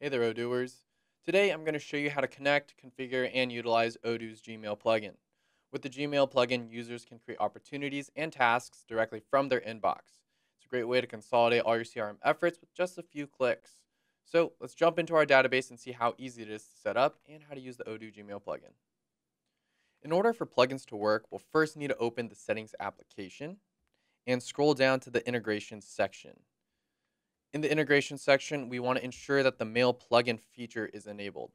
Hey there, Odooers. Today I'm going to show you how to connect, configure, and utilize Odoo's Gmail plugin. With the Gmail plugin, users can create opportunities and tasks directly from their inbox. It's a great way to consolidate all your CRM efforts with just a few clicks. So let's jump into our database and see how easy it is to set up and how to use the Odoo Gmail plugin. In order for plugins to work, we'll first need to open the Settings application and scroll down to the Integrations section. In the integration section, we want to ensure that the mail plugin feature is enabled.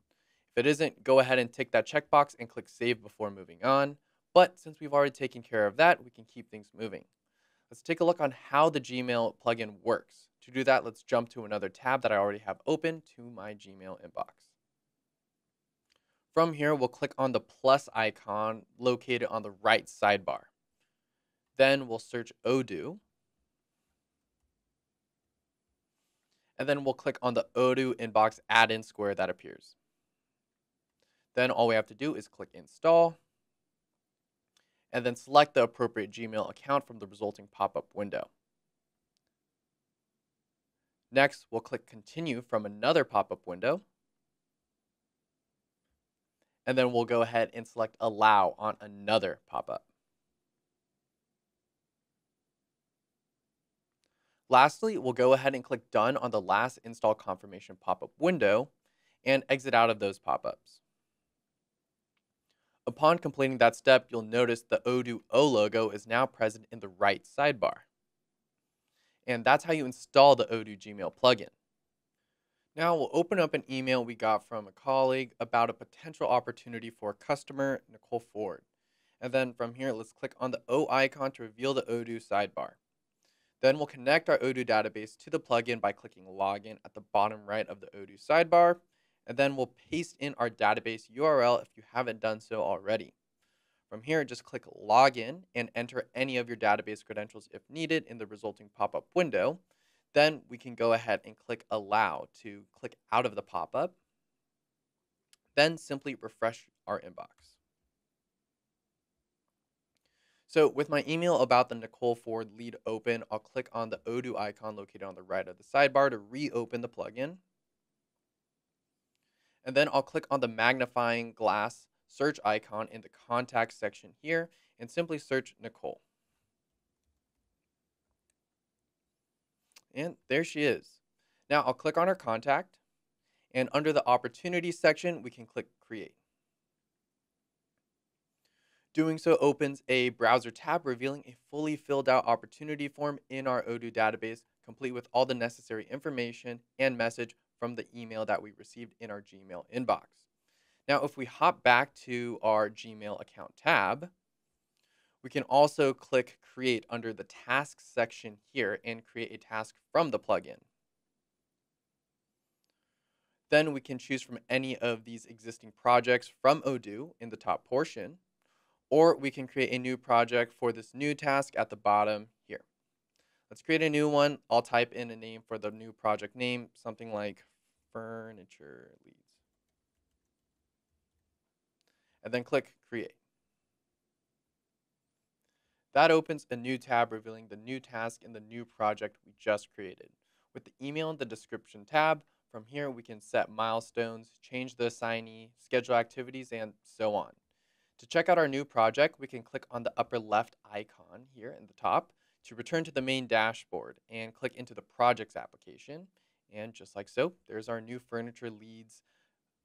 If it isn't, go ahead and tick that checkbox and click Save before moving on. But since we've already taken care of that, we can keep things moving. Let's take a look on how the Gmail plugin works. To do that, let's jump to another tab that I already have open to my Gmail inbox. From here, we'll click on the plus icon located on the right sidebar. Then we'll search Odoo. And then we'll click on the Odoo Inbox add-in square that appears. Then all we have to do is click Install, and then select the appropriate Gmail account from the resulting pop-up window. Next, we'll click Continue from another pop-up window, and then we'll go ahead and select Allow on another pop-up. Lastly, we'll go ahead and click Done on the last install confirmation pop-up window and exit out of those pop-ups. Upon completing that step, you'll notice the Odoo O logo is now present in the right sidebar. And that's how you install the Odoo Gmail plugin. Now we'll open up an email we got from a colleague about a potential opportunity for a customer, Nicole Ford. And then from here, let's click on the O icon to reveal the Odoo sidebar. Then we'll connect our Odoo database to the plugin by clicking Login at the bottom right of the Odoo sidebar, and then we'll paste in our database URL if you haven't done so already. From here, just click Login and enter any of your database credentials if needed in the resulting pop-up window. Then we can go ahead and click Allow to click out of the pop-up. Then simply refresh our inbox. So with my email about the Nicole Ford lead open, I'll click on the Odoo icon located on the right of the sidebar to reopen the plugin. And then I'll click on the magnifying glass search icon in the contacts section here and simply search Nicole. And there she is. Now I'll click on her contact, and under the opportunity section, we can click Create. Doing so opens a browser tab revealing a fully filled out opportunity form in our Odoo database, complete with all the necessary information and message from the email that we received in our Gmail inbox. Now, if we hop back to our Gmail account tab, we can also click Create under the Tasks section here and create a task from the plugin. Then we can choose from any of these existing projects from Odoo in the top portion, or we can create a new project for this new task at the bottom here. Let's create a new one. I'll type in a name for the new project name, something like Furniture Leads. And then click Create. That opens a new tab revealing the new task and the new project we just created. With the email in the description tab, from here we can set milestones, change the assignee, schedule activities, and so on. To check out our new project, we can click on the upper left icon here in the top to return to the main dashboard and click into the Projects application. And just like so, there's our new Furniture Leads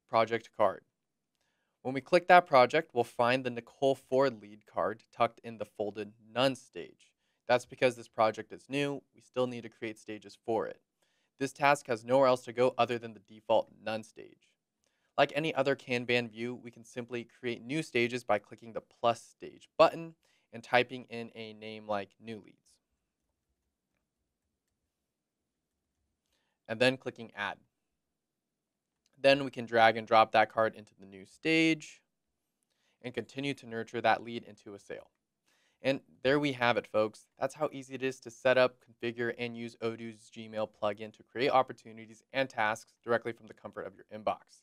project card. When we click that project, we'll find the Nicole Ford lead card tucked in the folded None stage. That's because this project is new. We still need to create stages for it. This task has nowhere else to go other than the default None stage. Like any other Kanban view, we can simply create new stages by clicking the plus stage button and typing in a name like New Leads. And then clicking Add. Then we can drag and drop that card into the new stage and continue to nurture that lead into a sale. And there we have it, folks. That's how easy it is to set up, configure, and use Odoo's Gmail plugin to create opportunities and tasks directly from the comfort of your inbox.